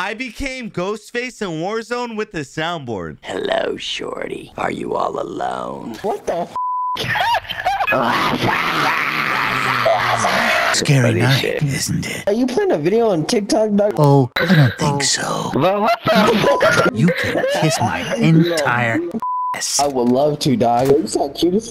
I became Ghostface in Warzone with the soundboard. Hello, shorty. Are you all alone? What the f***? Scary night, isn't it? Are you playing a video on TikTok, dog? Oh, I don't think so. You can kiss my entire ass. I would love to, dog. It's so cute as f***.